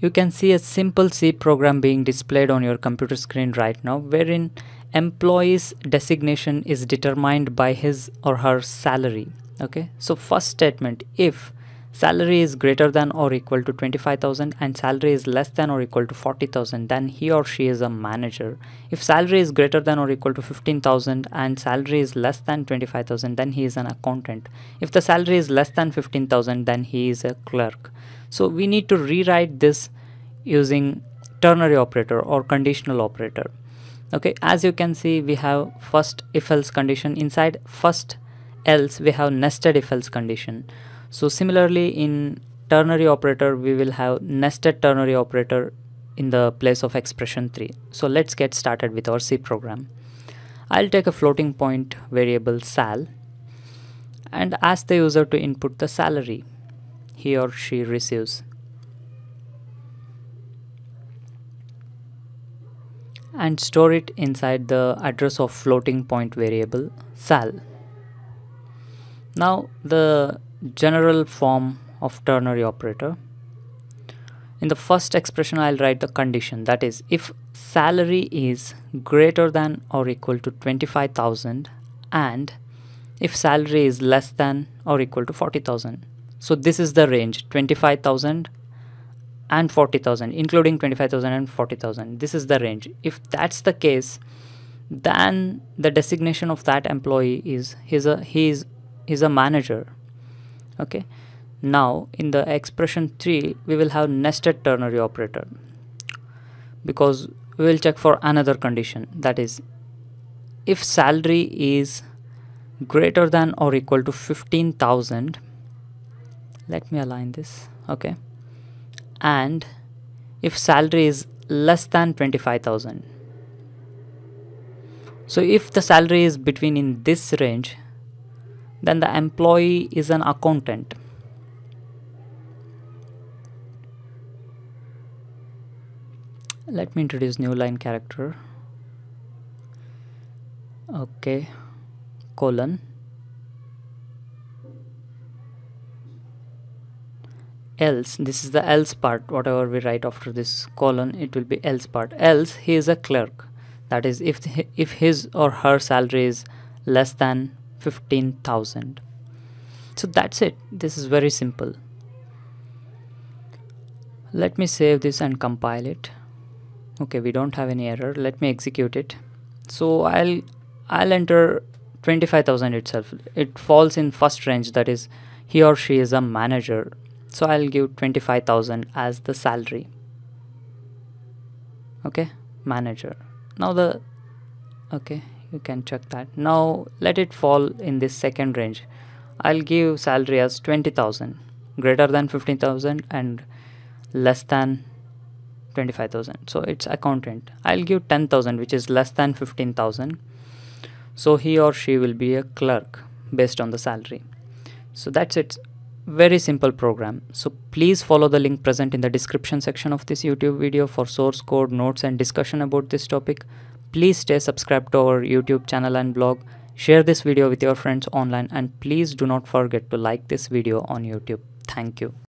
You can see a simple C program being displayed on your computer screen right now, wherein employee's designation is determined by his or her salary. Okay, so first statement, if salary is greater than or equal to 25,000 and salary is less than or equal to 40,000, then he or she is a manager. If salary is greater than or equal to 15,000 and salary is less than 25,000, then he is an accountant. If the salary is less than 15,000, then he is a clerk. So we need to rewrite this using ternary operator or conditional operator. Okay, as you can see, we have first if else condition. Inside first else, we have nested if else condition. So similarly in ternary operator, we will have nested ternary operator in the place of expression 3. So let's get started with our C program. I'll take a floating point variable sal and ask the user to input the salary he or she receives. And store it inside the address of floating point variable sal. Now the general form of ternary operator. In the first expression, I'll write the condition, that is, if salary is greater than or equal to 25,000 and if salary is less than or equal to 40,000. So this is the range, 25,000 and 40,000, including 25,000 and 40,000. This is the range. If that's the case, then the designation of that employee is he's a manager. Okay, now in the expression 3, we will have nested ternary operator because we will check for another condition, that is, if salary is greater than or equal to 15,000, let me align this, okay, and if salary is less than 25,000. So if the salary is between in this range, then the employee is an accountant. Let me introduce new line character. Okay, colon, else, this is the else part, whatever we write after this colon, it will be else part, else he is a clerk, that is, if his or her salary is less than 15,000. So that's it. This is very simple. Let me save this and compile it. Okay, we don't have any error. Let me execute it. So I'll enter 25,000 itself. It falls in first range, that is, he or she is a manager. So I'll give 25,000 as the salary. Okay, manager. Now the okay, you can check that. Now let it fall in this second range. I'll give salary as 20,000, greater than 15,000 and less than 25,000. So it's accountant. I'll give 10,000, which is less than 15,000. So he or she will be a clerk based on the salary. So that's it. Very simple program. So please follow the link present in the description section of this YouTube video for source code, notes and discussion about this topic. Please stay subscribed to our YouTube channel and blog. Share this video with your friends online and please do not forget to like this video on YouTube. Thank you.